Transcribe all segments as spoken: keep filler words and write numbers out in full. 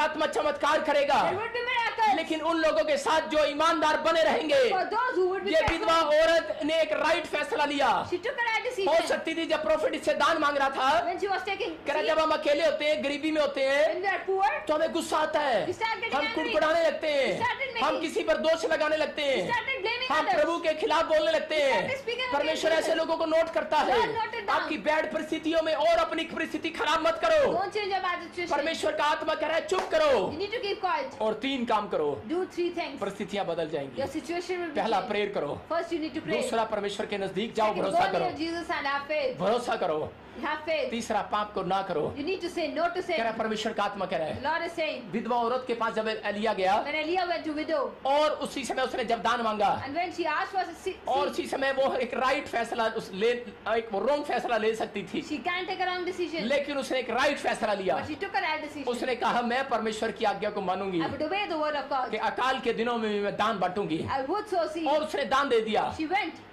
आत्मा चमत्कार करेगा, लेकिन उन लोगों के साथ जो ईमानदार बने रहेंगे। ये विधवा औरत ने एक राइट फैसला लिया। हो सकती थी जब प्रॉफिट इससे दान मांग रहा था, कह जब हम अकेले होते हैं, गरीबी में होते हैं, तो हमें गुस्सा आता है, हम कुड़कुड़ाने लगते हैं, हम किसी पर दोष लगाने लगते हैं, हम प्रभु के खिलाफ बोलने लगते हैं। परमेश्वर ऐसे लोगों को नोट करता है। आपकी बैड परिस्थितियों में और अपनी परिस्थिति खराब मत करो। परमेश्वर का आत्मा कह रहा है चुप करो और तीन काम करो, परिस्थितियाँ बदल जाएंगी। पहला प्रेयर करो, दूसरा परमेश्वर के नजदीक जाओ, भरोसा करो, भरोसा करो, तीसरा पाप को ना करो। परमेश्वर का आत्मा कह रहा है विधवा औरत के पास जब एलिया गया और उसी समय उसने जब दान मांगा और उसी समय वो एक राइट फैसला उस ले, एक रॉन्ग फैसला ले सकती थी, लेकिन उसने एक राइट फैसला लिया। उसने कहा मैं परमेश्वर की आज्ञा को मानूंगी कि अकाल के दिनों में मैं दान बांटूंगी, और उसने दान दे दिया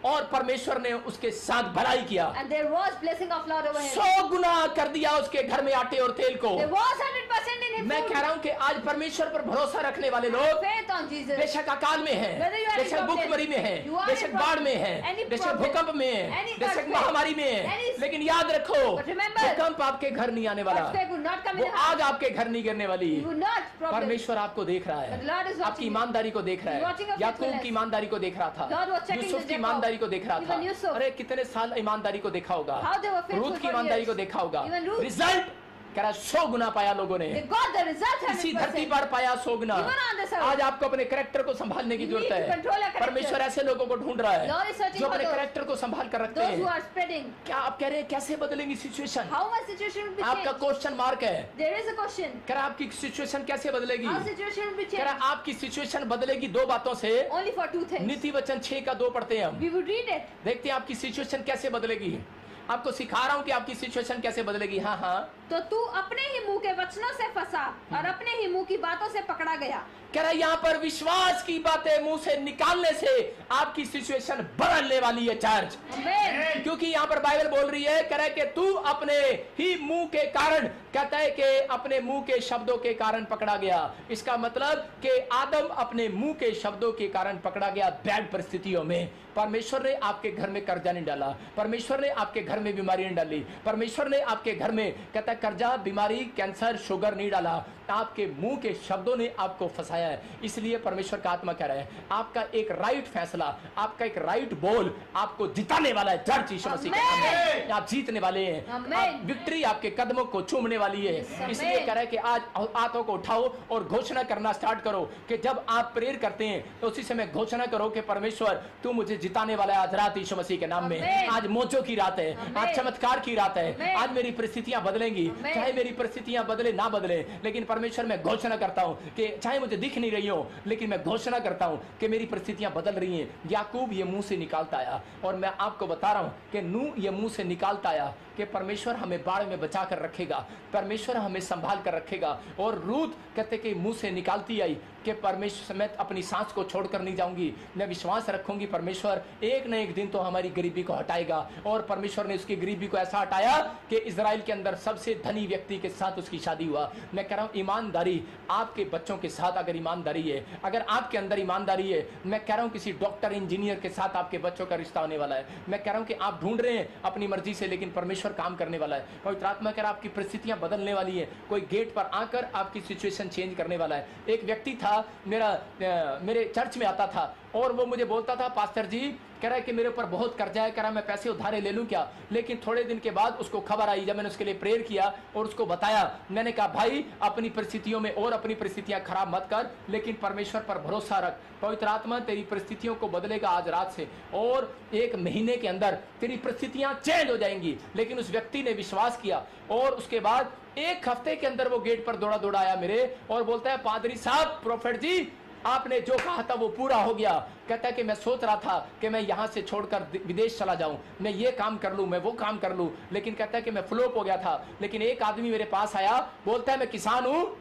और परमेश्वर ने उसके साथ भलाई किया। सौ गुना कर दिया उसके घर में आटे और तेल को। मैं कह रहा हूँ कि आज परमेश्वर पर भरोसा रखने वाले लोग बेशक अकाल में हैं, बेशक भूखमरी में हैं, बेशक बाढ़ में हैं, बेशक भूकंप में हैं, बेशक महामारी में हैं, लेकिन याद रखो भूकंप आपके घर नहीं आने वाला, वो आग आपके घर नहीं गिरने वाली। परमेश्वर आपको देख रहा है, आपकी ईमानदारी को देख रहा है। याकूब की ईमानदारी को देख रहा था, यूसुफ की ईमानदारी को देख रहा था। अरे कितने साल ईमानदारी को देखा होगा, रूथ की ईमानदारी को देखा होगा। रिजल्ट करा सौ गुना पाया लोगों ने, इसी धरती पर पाया सौ गुना। आज आपको अपने कैरेक्टर को संभालने की जरूरत है। परमेश्वर ऐसे लोगों को ढूंढ रहा है जो अपने कैरेक्टर को संभाल कर रखते हैं। क्या आप कह रहे हैं कैसे बदलेंगी सिचुएशन? आपका क्वेश्चन मार्क है। करा आपकी सिचुएशन कैसे बदलेगी? करा आपकी सिचुएशन बदलेगी दो बातों से। नीति वचन छह का दो पढ़ते हैं हम, देखते हैं आपकी सिचुएशन कैसे बदलेगी। आपको सिखा रहा हूँ कि आपकी सिचुएशन कैसे बदलेगी। हाँ हाँ, तो तू अपने ही मुंह के वचनों से फंसा और अपने ही मुंह की बातों से पकड़ा गया। कह रहा यहाँ पर विश्वास की बातें मुंह से निकालने से आपकी सिचुएशन बदलने वाली है चर्च, क्योंकि यहाँ पर बाइबल बोल रही है। कह रहा है कि तू अपने ही मुंह के कारण, कहता है कि अपने मुंह के शब्दों के कारण पकड़ा गया। इसका मतलब कि आदम अपने मुंह के शब्दों के कारण पकड़ा गया बैड परिस्थितियों में। परमेश्वर ने आपके घर में कर्जा नहीं डाला, परमेश्वर ने आपके घर में बीमारी नहीं डाली, परमेश्वर ने आपके घर में कहता कर्जा, बीमारी, कैंसर, शुगर नहीं डाला। आपके मुंह के शब्दों ने आपको फंसाया है। इसलिए परमेश्वर का आत्मा कह रहा है आपका एक राइट फैसला, आपका एक राइट बोल आपको जिताने वाला है चर्च। यीशु मसीह के नाम में आप जीतने वाले हैं, आप विक्ट्री आपके कदमों को चूमने वाली है। इसलिए कह रहा है कि आज हाथों को उठाओ और घोषणा करना स्टार्ट करो कि जब आप प्रेयर करते हैं तो उसी समय घोषणा करो कि परमेश्वर तू मुझे जिताने वाला है आज रात यीशु मसीह के नाम में। आज मौजों की रात है, आज चमत्कार की रात है, आज मेरी परिस्थितियां बदलेंगी। चाहे मेरी परिस्थितियां बदले ना बदले, लेकिन परमेश्वर मैं घोषणा करता हूं कि चाहे मुझे दिख नहीं रही हो, लेकिन मैं घोषणा करता हूं कि मेरी परिस्थितियां बदल रही हैं। याकूब ये मुंह से निकालता आया, और मैं आपको बता रहा हूं कि नू ये मुंह से निकालता आया कि परमेश्वर हमें बाढ़ में बचा कर रखेगा, परमेश्वर हमें संभाल कर रखेगा। और रूथ कहते कि मुंह से निकालती आई कि परमेश्वर मैं अपनी सांस को छोड़कर नहीं जाऊंगी, मैं विश्वास रखूंगी परमेश्वर एक न एक दिन तो हमारी गरीबी को हटाएगा। और परमेश्वर ने उसकी गरीबी को ऐसा हटाया कि इजराइल के अंदर सबसे धनी व्यक्ति के साथ उसकी शादी हुआ। मैं कह रहा हूँ ईमानदारी आपके बच्चों के साथ, अगर ईमानदारी है, अगर आपके अंदर ईमानदारी है, मैं कह रहा हूँ किसी डॉक्टर इंजीनियर के साथ आपके बच्चों का रिश्ता होने वाला है। मैं कह रहा हूँ कि आप ढूंढ रहे हैं अपनी मर्जी से, लेकिन परमेश्वर काम करने वाला है। पवित्र आत्मा कह रहा है आपकी परिस्थितियां बदलने वाली है। कोई गेट पर आकर आपकी सिचुएशन चेंज करने वाला है। एक व्यक्ति था मेरा, मेरे चर्च में आता था और वो मुझे बोलता था पास्टर जी, कह रहा है कि मेरे ऊपर बहुत कर्जा है, कह रहा है मैं पैसे उधारे ले लूं क्या? लेकिन थोड़े दिन के बाद उसको खबर आई, जब मैंने उसके लिए प्रेयर किया और उसको बताया, मैंने कहा भाई अपनी परिस्थितियों में और अपनी परिस्थितियां खराब मत कर, लेकिन परमेश्वर पर भरोसा रख, पवित्र आत्मा तेरी परिस्थितियों को बदलेगा आज रात से, और एक महीने के अंदर तेरी परिस्थितियां चेंज हो जाएंगी। लेकिन उस व्यक्ति ने विश्वास किया और उसके बाद एक हफ्ते के अंदर वो गेट पर दौड़ा दौड़ा आया मेरे और बोलता है पादरी साहब, प्रोफेट जी, आपने जो कहा था वो पूरा हो गया। कहता है कि मैं सोच रहा था कि मैं यहाँ से छोड़कर विदेश चला जाऊँ, मैं ये काम कर लूँ, मैं वो काम कर लूँ, लेकिन कहता है कि मैं फ्लोप हो गया था। लेकिन एक आदमी मेरे पास आया, बोलता है मैं किसान हूँ,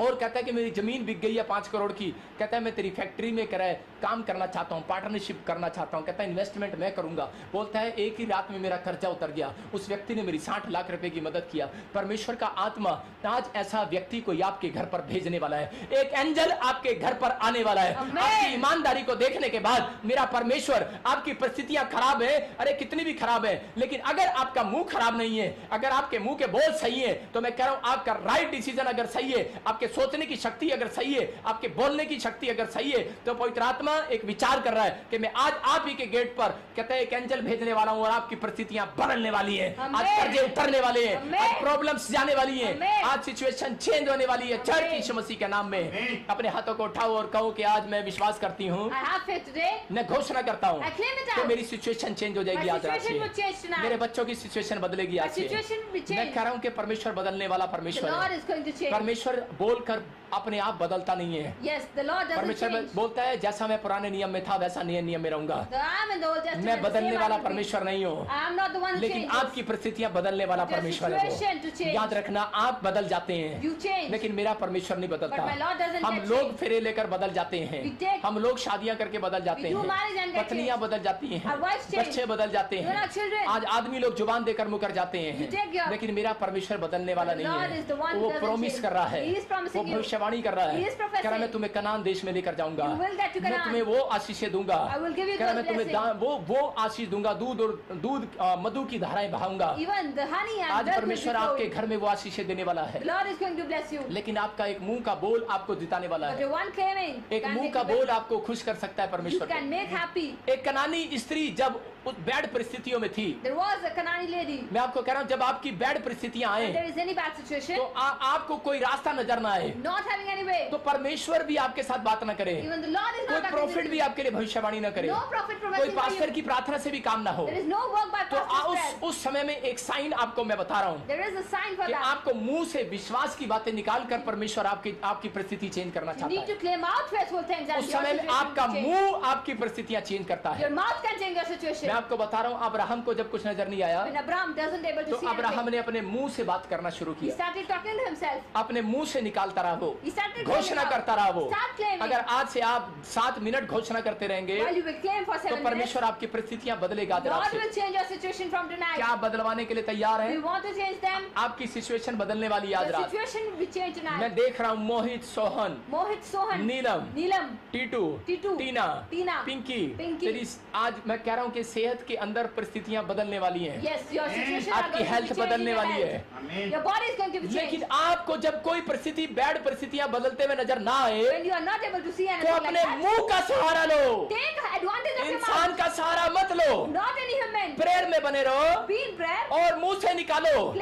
और कहता है कि मेरी ज़मीन बिक गई है पाँच करोड़ की, कहता है मैं तेरी फैक्ट्री में कराए काम करना चाहता हूँ, पार्टनरशिप करना चाहता हूँ, कहता है इन्वेस्टमेंट मैं करूँगा। बोलता है एक ही रात में मेरा कर्जा उतर गया, उस व्यक्ति ने मेरी साठ लाख रुपए की मदद किया। परमेश्वर का आत्मा आज ऐसा व्यक्ति को आपके घर पर भेजने वाला है, एक एंजल आपके घर पर आने वाला है। आपकी ईमानदारी को देखने के बाद मेरा परमेश्वर, आपकी परिस्थितियां खराब है, अरे कितनी भी खराब है, लेकिन अगर आपका मुंह खराब नहीं है, अगर आपके मुंह के बोल सही है, तो मैं कह रहा हूं आपका राइट डिसीजन अगर सही है, आपके सोचने की शक्ति अगर सही है, आपके बोलने की शक्ति अगर सही है, तो पवित्र आत्मा एक विचार कर रहा है कि मैं आज आप ही के गेट पर कहता है एक एंजल भेजने वाला हूं और आपकी परिस्थितियां बदलने वाली है, आज कर्जे उतरने वाले हैं, आज प्रॉब्लम्स जाने वाली है, आज सिचुएशन चेंज होने वाली है। चर्च यीशु मसीह के नाम में अपने हाथों को उठाओ और कहो कि आज मैं विश्वास करती हूँ, मैं घोषणा करता हूँ तो मेरी सिचुएशन चेंज हो जाएगी आज रात से, मेरे बच्चों की सिचुएशन बदलेगी आज से। मैं कह रहा हूँ कि परमेश्वर बदलने वाला परमेश्वर है। परमेश्वर बोलकर अपने आप बदलता नहीं है। yes, परमेश्वर बोलता है जैसा मैं पुराने नियम में था वैसा नए नियम में रहूंगा। मैं बदलने वाला परमेश्वर नहीं हूँ, लेकिन आपकी परिस्थितियाँ बदलने वाला परमेश्वर है। याद रखना आप बदल जाते हैं लेकिन मेरा परमेश्वर नहीं बदलता। हम लोग फेरे लेकर बदल जाते हैं, हम लोग शादियाँ करके बदल जाते हैं, पत्नियाँ बदल जाती हैं, बच्चे बदल जाते हैं, आज आदमी लोग जुबान देकर मुकर जाते हैं, लेकिन मेरा परमेश्वर बदलने वाला नहीं है। वो प्रॉमिस कर रहा है, वो भविष्य कर रहा है, कह रहा मैं तुम्हें कनान देश में लेकर जाऊंगा, मैं तुम्हें वो आशीषें दूंगा, कह रहा मैं तुम्हें वो वो आशीष दूंगा, दूध और दूध मधु की धाराएं बहाऊंगा। आज परमेश्वर आपके घर में वो आशीषें देने वाला है, लेकिन आपका एक मुंह का बोल आपको जिताने वाला है। एक मुंह का बोल आपको खुश कर सकता है परमेश्वर। एक कनानी स्त्री जब उस बैड परिस्थितियों में थी, मैं आपको कह रहा हूँ जब आपकी बैड परिस्थितियाँ आए तो आ, आपको कोई रास्ता नजर ना आए, तो परमेश्वर भी आपके साथ बात ना करे, कोई प्रॉफिट भी आपके लिए भविष्यवाणी ना करे, कोई पास्टर की प्रार्थना से भी काम ना हो, तो उस उस समय में एक साइन आपको मैं बता रहा हूँ कि आपको मुंह से विश्वास की बातें निकाल कर परमेश्वर आपकी आपकी परिस्थिति चेंज करना चाहता है। उस समय में आपका मुंह आपकी परिस्थितियाँ चेंज करता है। मैं आपको बता रहा हूँ अब्राहम को जब कुछ नजर नहीं आया तो अब्राहम ने अपने मुंह से बात करना शुरू किया, अपने मुंह से निकालता रहा, वो घोषणा करता रहा। वो अगर आज से आप सात मिनट घोषणा करते रहेंगे तो परमेश्वर आपकी परिस्थितियाँ बदलेगा। क्या आप बदलवाने के लिए तैयार है? आपकी सिचुएशन बदलने वाली आज रात। मैं देख रहा हूँ मोहित सोहन, मोहित सोहन, नीलम, नीलम, टीटू, टीटू, टीना, टीना, पिंकी, पिंकी। आज मैं कह रहा हूँ कि सेहत के अंदर परिस्थितियां बदलने वाली हैं, yes, आपकी हेल्थ बदलने वाली है। लेकिन आपको जब कोई परिस्थिति बैड परिस्थितियां बदलते हुए नजर ना आए तो अपने मुंह का सहारा लो, इंसान का सहारा मत लो, प्रेयर में बने रहो और मुंह से निकालो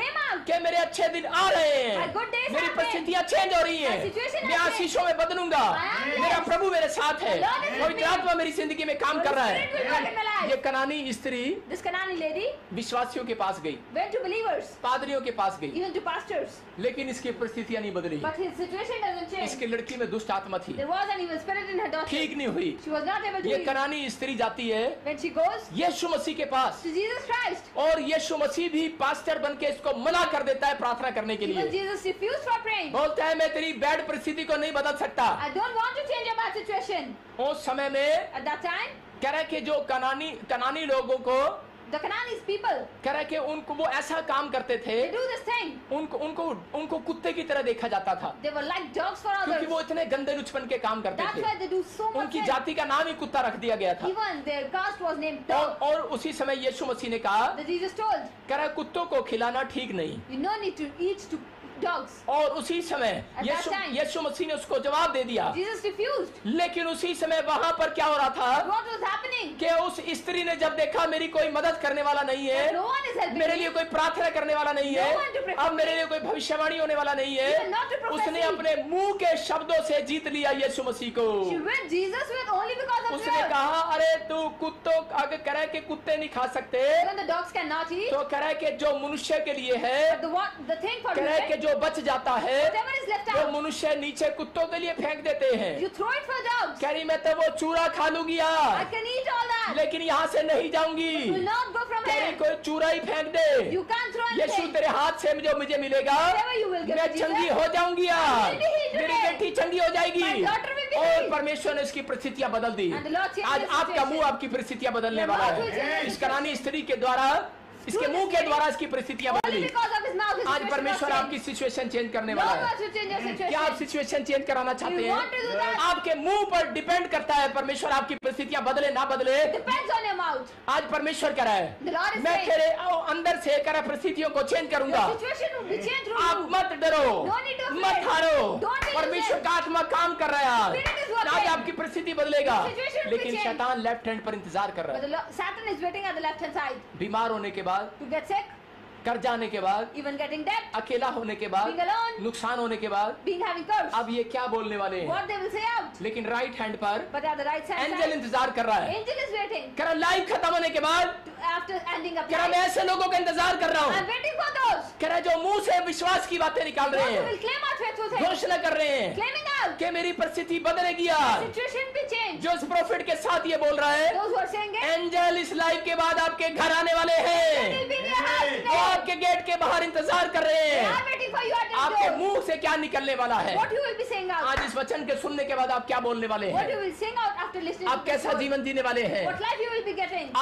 कि मेरे अच्छे दिन आ रहे हैं, मेरी परिस्थितियां चेंज हो रही हैं, मैं आशीषों में बदलूंगा, मेरा प्रभु मेरे साथ है, पवित्र आत्मा मेरी जिंदगी में काम कर रहा है। ये कनानी स्त्री विश्वासियों के पास गई, पादरियों के पास गई, लेकिन इसकी परिस्थितियां नहीं बदली। इसकी लड़की में दुष्ट आत्मा थी, ठीक नहीं हुई। ये कनानी स्त्री जाती है यीशु मसीह के पास और यीशु मसीह भी पास्टर बनके इसको मना कर देता है प्रार्थना करने के लिए। बोलता है मैं तेरी बैड परिस्थिति को नहीं बदल सकता। उस समय में कह रहा है कि जो कनानी कनानी लोगों को कह रहा कि उनको वो ऐसा काम करते थे, उनको उनको उनको कुत्ते की तरह देखा जाता था, क्योंकि वो इतने गंदे लुचपन के काम करते थे। उनकी जाति का नाम ही कुत्ता रख दिया गया था। और उसी समय यीशु मसीह ने कहा, कह रहा कुत्तों को खिलाना ठीक नहीं। और उसी समय यीशु मसीह ने उसको जवाब दे दिया, लेकिन उसी समय वहाँ पर क्या हो रहा था कि उस स्त्री ने जब देखा मेरी कोई मदद करने वाला नहीं है, no मेरे लिए कोई प्रार्थना करने वाला नहीं है, no अब मेरे लिए कोई भविष्यवाणी होने वाला नहीं है, उसने अपने मुंह के शब्दों से जीत लिया यीशु मसीह को। उसने कहा अरे तू कुत्तों अगर कह रहा है कि कुत्ते नहीं खा सकते, तो कह रहा है कि जो मनुष्य के लिए है, जो बच जाता है वो मनुष्य नीचे कुत्तों के लिए फेंक देते हैं। कह रही मैं तो वो चूरा खा लूंगी यार, लेकिन यहाँ से नहीं जाऊंगी। कह रही कोई चूरा ही फेंक दे, यीशु तेरे हाथ से जो मुझे मिलेगा मैं चंगी हो जाऊंगी यार, की ठंडी हो जाएगी और परमेश्वर ने इसकी परिस्थितियां बदल दी। आज आपका मुंह आपकी परिस्थितियां बदलने वाला है। इस करानी स्त्री के द्वारा, इसके मुंह के द्वारा इसकी परिस्थितियां बदली। आज परमेश्वर आपकी सिचुएशन चेंज करने वाला है। क्या आप सिचुएशन चेंज कराना चाहते हैं? आपके मुंह पर डिपेंड करता है परमेश्वर आपकी परिस्थितियां बदले ना बदले। आज परमेश्वर कह रहा है मैं तेरे अंदर से कह रहा परिस्थितियों को चेंज करूंगा। आप मत डरो, मत हारो। परमेश्वर का आत्मा काम कर रहा है। आज आपकी परिस्थिति बदलेगा, लेकिन शैतान लेफ्ट हैंड पर इंतजार कर रहा है। बीमार होने के बाद, कर जाने के बाद, इवन गेटिंग डेट, अकेला होने के बाद, नुकसान होने के बाद, अब ये क्या बोलने वाले हैं? लेकिन राइट हैंड पर एंजल इंतजार कर रहा है। कर लाइफ खत्म होने के बाद कर मैं ऐसे लोगों का इंतजार कर रहा हूँ कर जो मुंह से विश्वास की बातें निकाल रहे हैं, घोषणा कर रहे हैं कि मेरी परिस्थिति बदलेगी। जो इस प्रोफेट के साथ ये बोल रहा है एंजल इस लाइफ के बाद आपके घर आने वाले हैं। वो आपके गेट के बाहर इंतजार कर रहे हैं आपके मुंह से क्या निकलने वाला है। आज इस वचन के सुनने के बाद आप क्या बोलने वाले हैं? आप कैसा जीवन जीने वाले हैं?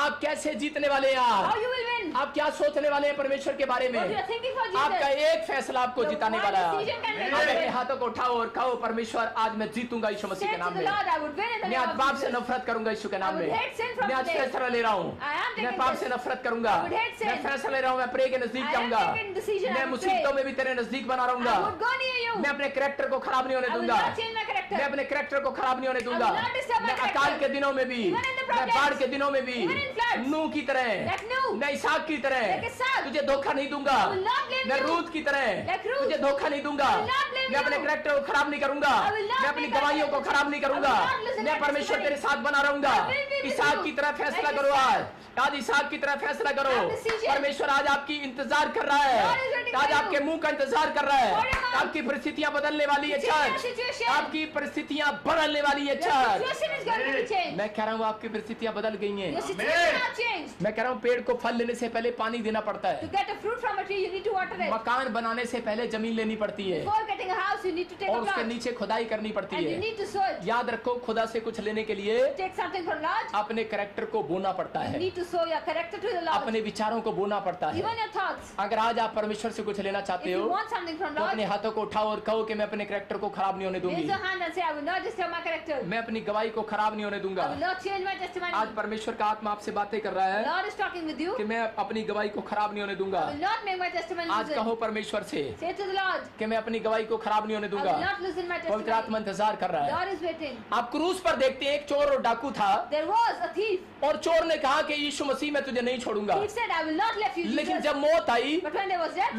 आप कैसे जीतने वाले हैं? आप क्या सोचने वाले हैं परमेश्वर के बारे में? आपका एक फैसला आपको जिताने वाला है। अपने हाथों को उठाओ और कहो परमेश्वर आज मैं जीतूंगा यीशु मसीह के नाम में। मैं आज पाप से नफरत करूंगा यीशु के नाम में। मैं आज फैसला ले रहा हूँ, मैं पाप से नफरत करूंगा। मैं फैसला ले रहा हूँ, मैं प्रे के नजदीक जाऊंगा। मैं मुसीबतों में भी तेरे नजदीक बना रहूंगा। मैं अपने कैरेक्टर को खराब नहीं होने दूंगा। मैं अपने कैरेक्टर को खराब नहीं होने दूंगा। मैं अकाल के दिनों में भी, मैं बाढ़ के दिनों में भी नूह की तरह, मैं इसहाक की तरह तुझे धोखा नहीं दूंगा। मैं रूथ की तरह तुझे धोखा नहीं दूंगा। मैं अपने कैरेक्टर को खराब नहीं करूंगा। मैं अपनी गवाहियों को खराब नहीं करूंगा। मैं परमेश्वर तेरे साथ बना रहूंगा। इसहाक की तरह फैसला करो आज। आज इसहाक की तरह फैसला करो। परमेश्वर आज आपकी इंतजार कर रहा है। आज आपके मुंह का इंतजार कर रहा है। आपकी परिस्थितियां बदलने वाली है चर्च। आपकी परिस्थितियां बदलने वाली है चर्च। मैं कह रहा हूँ आपकी परिस्थितियां बदल गई हैं। मैं कह रहा हूँ पेड़ को फल लेने से पहले पानी देना पड़ता है। tree, मकान बनाने से पहले जमीन लेनी पड़ती है house, और उसके नीचे खुदाई करनी पड़ती है। याद रखो खुदा से कुछ लेने के लिए अपने कैरेक्टर को बोना पड़ता है। अपने विचारों को बोना पड़ता है। अगर आज आप परमेश्वर से कुछ लेना चाहते हो तो अपने हाथों को उठाओ और कहो कि मैं अपने कैरेक्टर को खराब नहीं होने दूंगी। मैं अपनी गवाही को खराब नहीं होने दूंगा। आज परमेश्वर का आत्मा आपसे बातें कर रहा है कि मैं अपनी गवाही को खराब नहीं होने दूंगा। आज कहो परमेश्वर से कि मैं अपनी गवाही को खराब नहीं होने दूंगा। पवित्र आत्मा इंतजार कर रहा है। आप क्रूस पर देखते हैं एक चोर और डाकू था और चोर ने कहा कि यीशु मसीह मैं तुझे नहीं छोड़ूंगा। लेकिन जब मौत आई,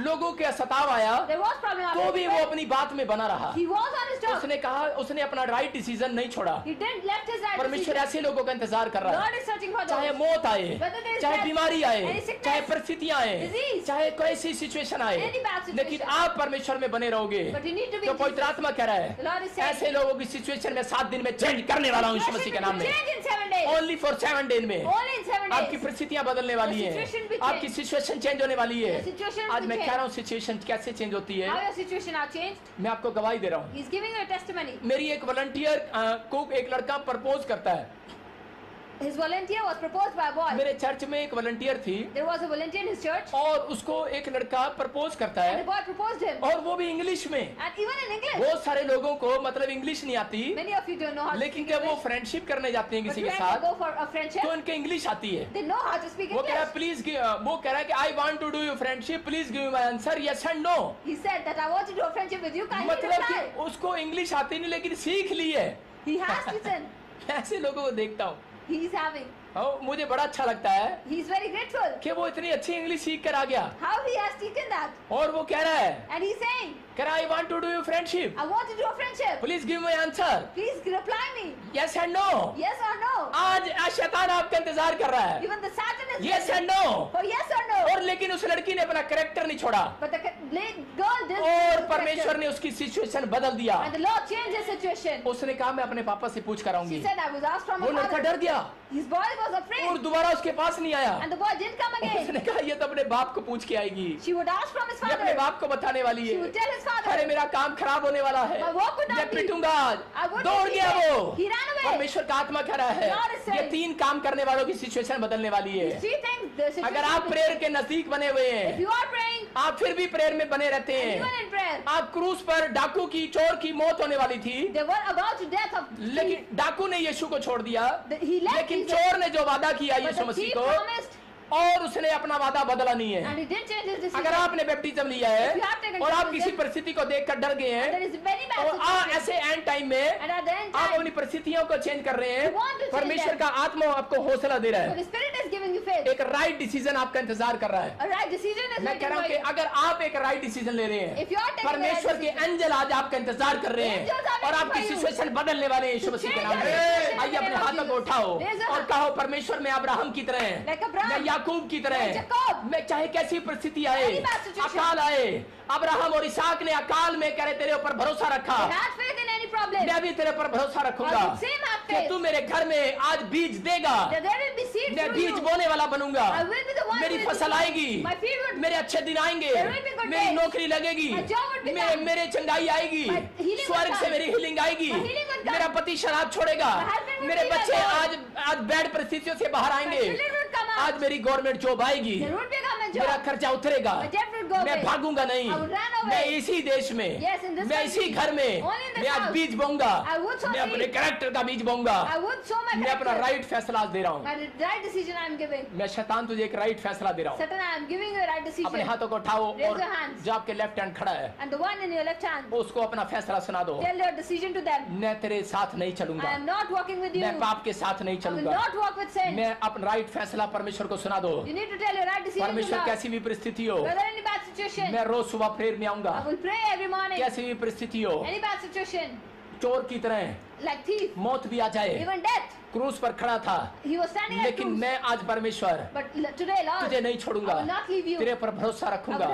लोगों के सताव आया, तो भी वो अपनी बात में बना रहा। उसने कहा उसने अपना राइट डिसीजन नहीं छोड़ा। परमेश्वर ऐसे लोगों का इंतजार कर रहा है। चाहे मौत आए, चाहे बीमारी आए, चाहे परिस्थितियाँ आए, चाहे कोई ऐसी सिचुएशन आए, लेकिन आप परमेश्वर में बने रहोगे। तो पवित्र आत्मा कह रहा है ऐसे लोगों की सिचुएशन में सात दिन में चेंज करने वाला हूँ यीशु मसीह के नाम में। ओनली फॉर सेवन डेज में आपकी परिस्थितियाँ बदलने वाली है। आपकी सिचुएशन चेंज होने वाली है। आज मैं कह रहा हूँ सिचुएशन कैसे चेंज होती है। मैं आपको गवाही दे रहा हूँ। मेरी एक वॉलंटियर को एक लड़का प्रपोज करता है। His volunteer was proposed by a boy. मेरे चर्च में एक वॉलंटियर थी। There was a volunteer in his church. और उसको एक लड़का प्रपोज करता है। And the boy proposed him. और वो भी इंग्लिश में। And even in English. बहुत सारे लोगों को मतलब इंग्लिश नहीं आती। Many of you don't know how to speak English. लेकिन जब वो फ्रेंडशिप करने जाते हैं किसी के साथ, go for a friendship, तो उनके इंग्लिश आती है। They know how to speak English. वो कह रहा प्लीज, वो कह रहा कि I want to do your friendship. Please give me my answer. Yes and no. He said that I want to do a friendship with you. Kindly reply. मतलब कि उसको इंग्लिश आती नहीं, लेकिन सीख ली है। He has written. ऐसे लोगों को देखता हूँ। He is having. Oh, मुझे बड़ा अच्छा लगता है। He is very grateful. कि वो इतनी अच्छी इंग्लिश सीख कर आ गया। How he has taken that. और वो कह रहा है। And he is saying. कह रहा I want to do your friendship. I want to do a friendship. Please give me answer. Please reply me. Yes and no. Yes or no. आज शैतान आपका इंतजार कर रहा है। Even the Satan is. Yes and no. For yes or no. और लेकिन उस लड़की ने अपना कैरेक्टर नहीं छोड़ा। But the girl did. और परमेश्वर ने उसकी सिचुएशन बदल दिया। And the Lord changed the situation. उसने कहा मैं अपने पापा से पूछ कर आऊंगी। She said I was asked from my father. वो लड़का डर गया। His boy was afraid. और दोबारा उसके पास नहीं आया। And the boy didn't come again. उसने कहा ये तो अपने बाप को पूछ के आएगी। She would ask from his father. ये अपने बाप को बताने वाली है। She would tell his father. अरे मेरा काम खराब होने वाला है। मैं पीटूंगा। दौड़ गया वो। परमेश्वर का आत्मा कह रहा है ये तीन काम करने वालों की सिचुएशन बदलने वाली है। अगर आप प्रेयर के नजदीक बने हुए हैं, आप फिर भी प्रेयर में बने रहते हैं। आप क्रूस पर डाकू की, चोर की मौत होने वाली थी, लेकिन डाकू ने यीशु को छोड़ दिया, लेकिन चोर ने जो वादा किया यीशु मसीह को, और उसने अपना वादा बदला नहीं है। अगर आपने बैप्टिज्म लिया है और आप किसी परिस्थिति को देखकर डर गए हैं और आ, ऐसे एंड टाइम में आप अपनी परिस्थितियों को चेंज कर रहे हैं, परमेश्वर का आत्मा आपको हौसला दे रहा है, एक राइट डिसीजन आपका इंतजार कर रहा है। मैं कह रहा हूँ कि अगर आप एक राइट डिसीजन ले रहे हैं, परमेश्वर के एंजल आज आपका इंतजार कर रहे हैं और आपकी सिचुएशन बदलने वाले हैं यीशु मसीह के नाम में। आइए अपने हाथों को उठाओ और कहो परमेश्वर मैं अब्राहम की तरह है, याकूब की तरह, मैं चाहे कैसी परिस्थिति आए, अकाल आए, अब्राहम और इसहाक ने अकाल में कह रहे तेरे ऊपर भरोसा रखा, मैं भी तेरे पर भरोसा रखूंगा कि तू मेरे घर में आज बीज देगा, मैं बीज बोने वाला बनूंगा, मेरी फसल आएगी, मेरे अच्छे दिन आएंगे, मेरी नौकरी लगेगी, मेरे चंगाई आएगी, स्वर्ग से मेरी हीलिंग आएगी, मेरा पति शराब छोड़ेगा, मेरे बच्चे आज आज बैड परिस्थितियों से बाहर आएंगे, आज मेरी गवर्नमेंट जॉब आएगी, मेरा खर्चा उतरेगा, मैं भागूंगा नहीं, मैं इसी देश में, yes, मैं इसी घर में मैं आज बीज बोऊंगा, मैं अपने कैरेक्टर का बीज बोऊंगा, मैं अपना राइट फैसला दे रहा हूँ। मैं शैतान तुझे एक राइट फैसला दे रहा हूँ। अपने हाथों को उठाओ और जो आपके लेफ्ट हैंड खड़ा है उसको अपना फैसला सुना दो, मैं तेरे साथ नहीं चलूंगा, मैं पाप के साथ नहीं चलूंगा, मैं अपना राइट फैसला परमेश्वर को सुना दो। परमेश्वर कैसी भी परिस्थिति हो, मैं रोज सुबह प्रेयर में आऊंगा, कैसी भी परिस्थिति हो, चोर की तरह like मौत भी आ जाए, क्रूस पर खड़ा था, लेकिन मैं आज परमेश्वर तुझे नहीं छोड़ूंगा, तेरे पर भरोसा रखूंगा।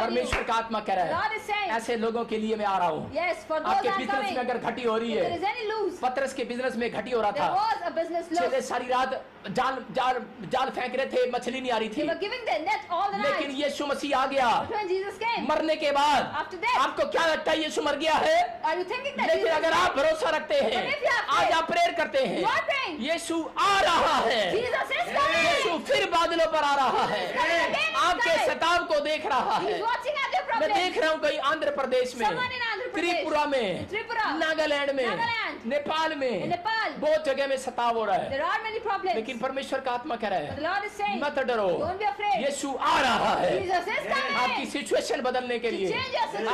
परमेश्वर का आत्मा कह रहा है ऐसे लोगों के लिए मैं आ रहा हूँ। yes, आपके बिजनेस में अगर घटी हो रही है, पतरस के बिजनेस में घटी हो रहा था, सारी रात जाल जाल जाल फेंक रहे थे, मछली नहीं आ रही थी, लेकिन यीशु मसीह आ गया। मरने के बाद आपको क्या लगता है यीशु मर गया है? लेकिन अगर आप भरोसा रखते हैं, आज आप प्रेयर करते हैं, यीशु आ रहा है, यीशु फिर बादलों पर आ रहा है, आपके सताव को देख रहा है। मैं देख रहा हूँ कहीं आंध्र प्रदेश में, त्रिपुरा में, नागालैंड में, नेपाल में, बहुत जगह में सताव हो रहा है, लेकिन परमेश्वर का आत्मा कह रहा है मत डरो, यीशु आ रहा है आपकी सिचुएशन बदलने के लिए,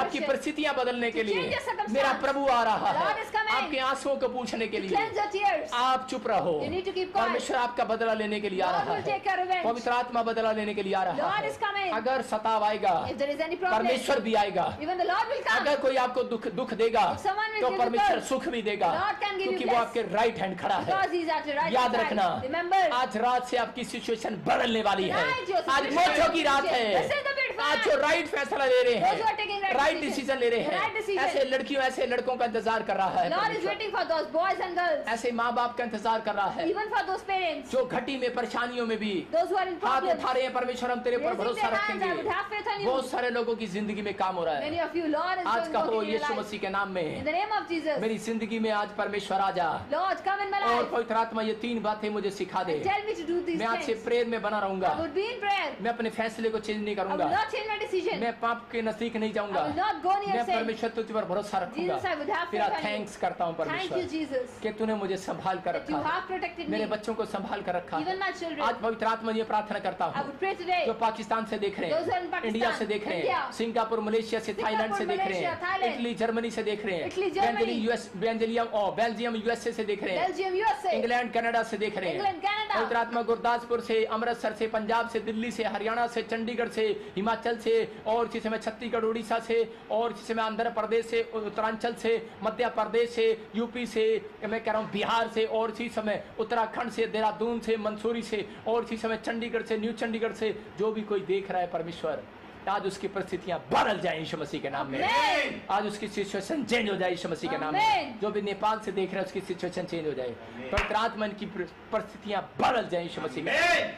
आपकी परिस्थितियां बदलने के लिए मेरा प्रभु आ रहा है, आपके आंसुओं को पूछने के लिए। आप चुप रहो, परमेश्वर आपका बदला लेने के लिए आ रहा है, पवित्र आत्मा बदला लेने के लिए आ रहा है। अगर सताव आएगा परमेश्वर भी आएगा, अगर कोई आपको दुख दुख देगा तो परमेश्वर सुख भी देगा, क्योंकि वो आपके राइट हैंड खड़ा है। याद रखना आज रात से आपकी सिचुएशन बदलने वाली है, आज मोचों की रात है, आज जो राइट फैसला ले रहे हैं, राइट डिसीजन ले रहे हैं, ऐसे लड़कियों ऐसे लड़कों का इंतजार कर रहा है, ऐसे माँ बाप का इंतजार कर रहा है जो घटी में परेशानियों में भी हाथ उठा रहे हैं। परमेश्वर हम तेरे पर भरोसा रखेंगे। बहुत सारे लोगों की जिंदगी में काम हो रहा है, आज का हो यीशु मसीह के नाम में मेरी जिंदगी में आज परमेश्वर आ जा, और पवित्र आत्मा ये तीन बातें मुझे सिखा दे, मैं आज से प्रेयर में बना रहूंगा, मैं अपने फैसले को चेंज नहीं करूंगा, मैं पाप के नजदीक नहीं जाऊंगा, मैं परमेश्वर तुझ पर भरोसा रखूंगा। तेरा थैंक्स करता हूँ परमेश्वर कि तूने मुझे संभाल कर रखा, मेरे बच्चों को संभाल कर रखा। आज पवित्र आत्मा ये प्रार्थना करता हूँ जो पाकिस्तान से देख रहे हैं, इंडिया से देख रहे हैं, सिंगापुर, मलेशिया से, थाईलैंड से देख रहे हैं, इटली, जर्मनी से देख रहे हैं, बेल्जियम, यूएसए से देख रहे हैं, इंग्लैंड, कनाडा से देख रहे हैं, पवित्र आत्मा गुरदासपुर से, अमृतसर से, पंजाब से, दिल्ली से, हरियाणा से, चंडीगढ़ से, हिमाचल से, और इसी समय छत्तीसगढ़, उड़ीसा से, और इसी समय आंध्र प्रदेश से, उत्तरांचल से, मध्य प्रदेश से, यूपी से, मैं कह रहा हूँ बिहार से, और इसी समय उत्तराखंड से, देहरादून से, मंसूरी से, और इसी समय चंडीगढ़ से, न्यू चंडीगढ़ से। जो भी कोई देख रहा है परमेश्वर आज उसकी परिस्थितियां बदल जाए यीशु मसीह के नाम में, आज उसकी सिचुएशन चेंज हो जाए यीशु मसीह के नाम में। जो भी नेपाल से देख रहा है उसकी सिचुएशन चेंज हो जाए, पवित्र आत्मा की परिस्थितियां बदल जाए यीशु मसीह के नाम में।